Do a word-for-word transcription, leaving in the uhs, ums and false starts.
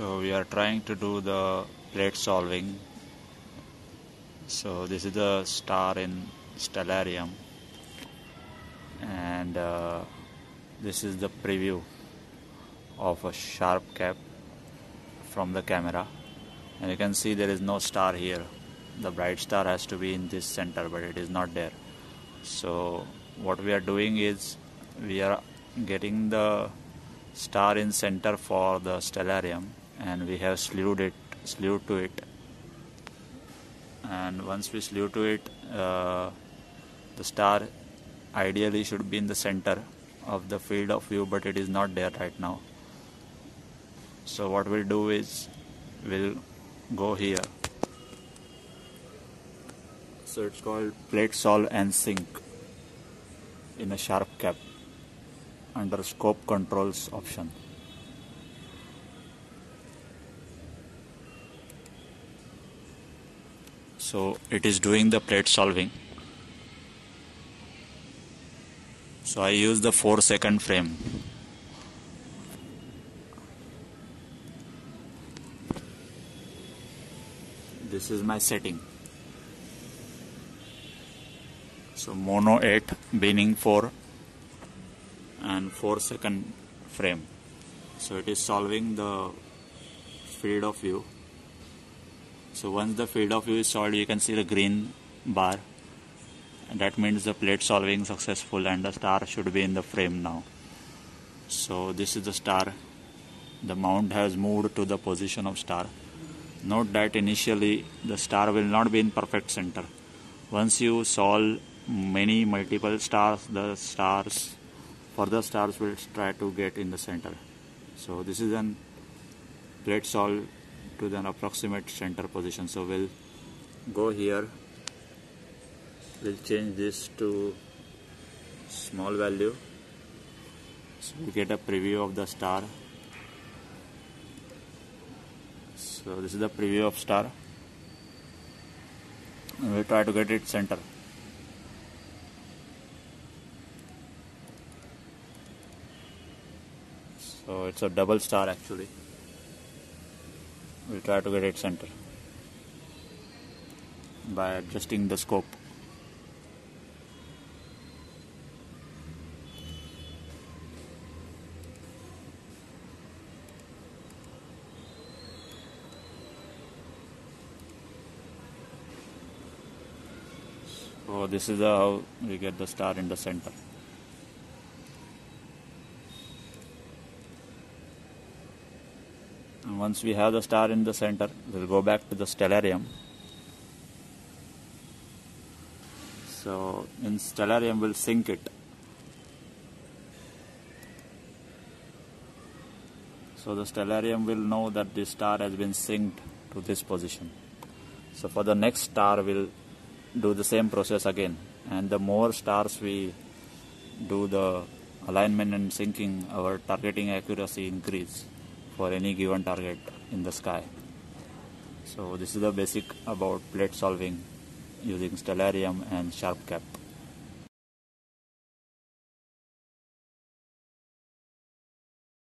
So we are trying to do the plate solving. So this is the star in Stellarium, and uh, this is the preview of a SharpCap from the camera, and you can see there is no star here. The bright star has to be in this center, but it is not there. So what we are doing is we are getting the star in center for the Stellarium, and we have slewed it slewed to it, and once we slew to it, uh, the star ideally should be in the center of the field of view, but it is not there right now. So what we'll do is we'll go here. So it's called plate solve and sync in a SharpCap under scope controls option. So it is doing the plate solving. So I use the four second frame. This is my setting. So mono eight, binning four, and four second frame. So it is solving the field of view. So once the field of view is solved, you can see the green bar. And that means the plate solving successful, and the star should be in the frame now. So this is the star. The mount has moved to the position of star. Note that initially the star will not be in perfect center. Once you solve many multiple stars, the stars further stars will try to get in the center. So this is an plate solve to the approximate center position. So we'll go here. We'll change this to small value, so we get a preview of the star. So this is the preview of star, and we'll try to get it center. So it's a double star actually. We'll try to get it center by adjusting the scope. So this is how we get the star in the center. And once we have the star in the center, we'll go back to the Stellarium. So in Stellarium, we'll sync it. So the Stellarium will know that this star has been synced to this position. So for the next star, we'll do the same process again, and the more stars we do the alignment and syncing, our targeting accuracy increase for any given target in the sky. So this is the basic about plate solving using Stellarium and SharpCap.